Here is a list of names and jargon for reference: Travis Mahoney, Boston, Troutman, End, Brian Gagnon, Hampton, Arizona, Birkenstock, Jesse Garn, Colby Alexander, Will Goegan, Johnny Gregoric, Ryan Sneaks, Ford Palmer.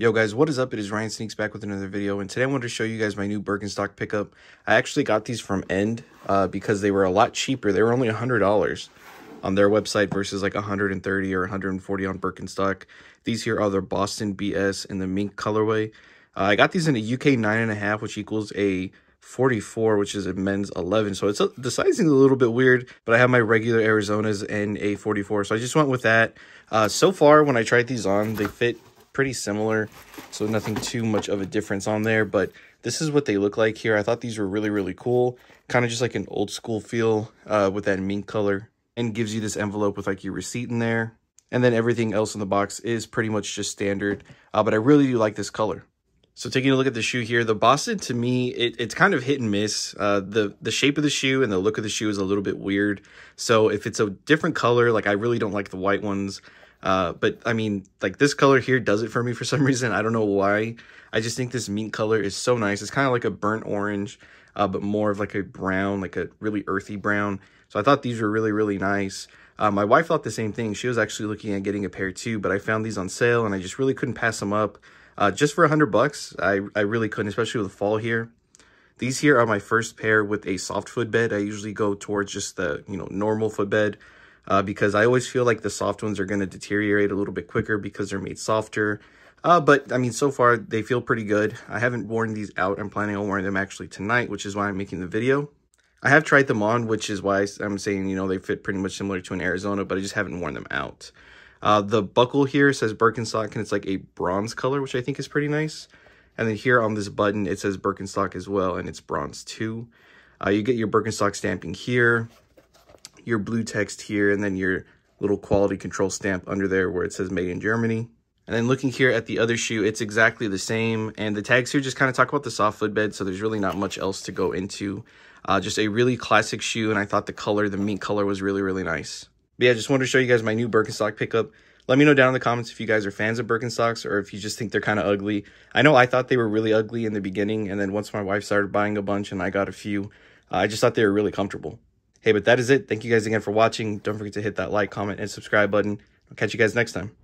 Yo guys, what is up? It is Ryan Sneaks back with another video, and today I wanted to show you guys my new Birkenstock pickup. I actually got these from End because they were a lot cheaper. They were only $100 on their website versus like 130 or 140 on Birkenstock. These here are the Boston BS in the mink colorway. I got these in a UK 9.5, which equals a 44, which is a men's 11. So it's the sizing is a little bit weird, but I have my regular Arizonas and a 44. So I just went with that. So far, when I tried these on, they fit pretty similar, so nothing too much of a difference on there, but this is what they look like here. I thought these were really cool, kind of just like an old school feel with that mink color, and gives you this envelope with like your receipt in there, and then everything else in the box is pretty much just standard, but I really do like this color. So taking a look at the shoe here, the Boston, to me, it's kind of hit and miss. The shape of the shoe and the look of the shoe is a little bit weird. So if it's a different color, like I really don't like the white ones. But I mean, like this color here does it for me for some reason. I don't know why. I just think this mint color is so nice. It's kind of like a burnt orange, but more of like a brown, like a really earthy brown. So I thought these were really nice. My wife thought the same thing. She was actually looking at getting a pair too, but I found these on sale and I just really couldn't pass them up. Just for $100, I really couldn't, especially with the fall here. These here are my first pair with a soft footbed. I usually go towards just the, you know, normal footbed because I always feel like the soft ones are going to deteriorate a little bit quicker because they're made softer. But I mean, so far they feel pretty good. I haven't worn these out. I'm planning on wearing them actually tonight, which is why I'm making the video. I have tried them on, which is why I'm saying, you know, they fit pretty much similar to an Arizona, but I just haven't worn them out. The buckle here says Birkenstock, and it's like a bronze color, which I think is pretty nice. And then here on this button, it says Birkenstock as well, and it's bronze too. You get your Birkenstock stamping here, your blue text here, and then your little quality control stamp under there where it says made in Germany. And then looking here at the other shoe, it's exactly the same. And the tags here just kind of talk about the soft footbed, so there's really not much else to go into. Just a really classic shoe, and I thought the color, the mint color, was really nice. But yeah, I just wanted to show you guys my new Birkenstock pickup. Let me know down in the comments if you guys are fans of Birkenstocks or if you just think they're kind of ugly. I know I thought they were really ugly in the beginning, and then once my wife started buying a bunch and I got a few, I just thought they were really comfortable. Hey, but that is it. Thank you guys again for watching. Don't forget to hit that like, comment, and subscribe button. I'll catch you guys next time.